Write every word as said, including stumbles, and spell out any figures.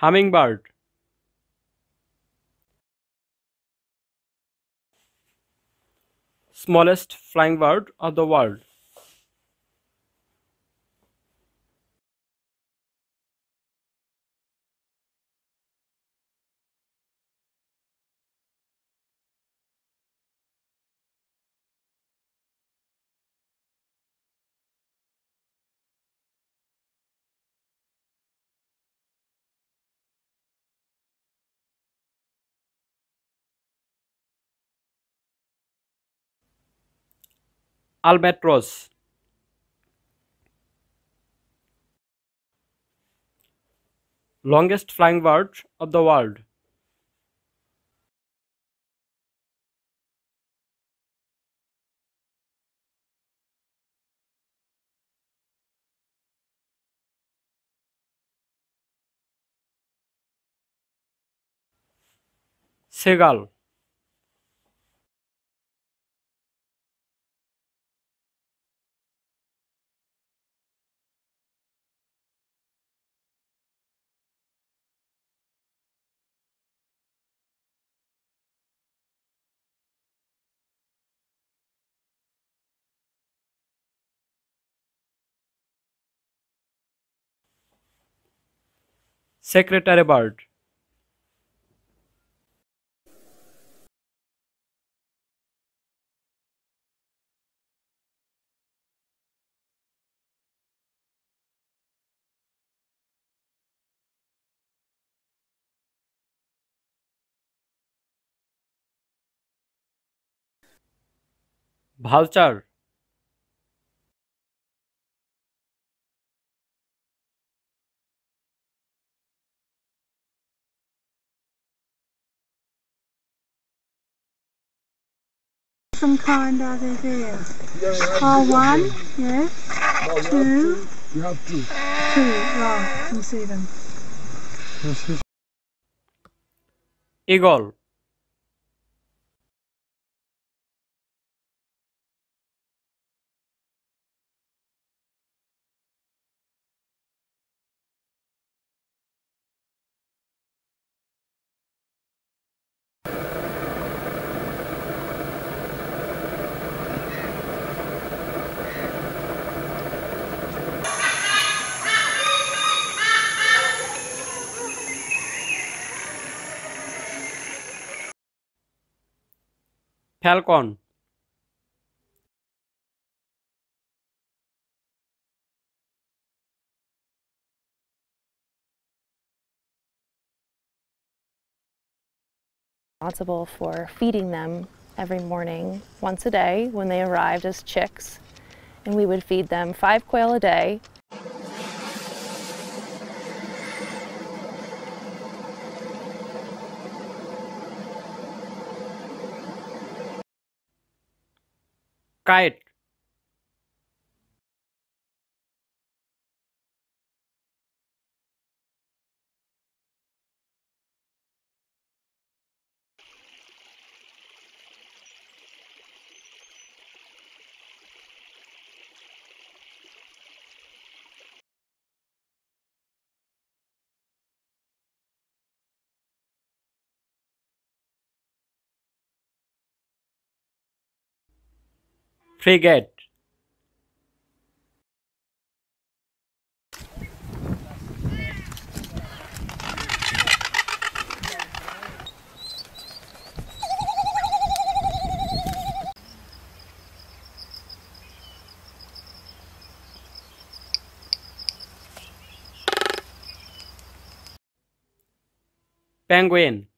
Hummingbird. Smallest flying bird of the world. Albatross. Longest flying bird of the world. Seagull. Secretary bird. Vulture. Some kind of it is. Oh, one, yes, two, you have two. Two, right, you can see them. Eagle. Falcon. Responsible for feeding them every morning, once a day, when they arrived as chicks, and we would feed them five quail a day. Kite. Frigate. Penguin.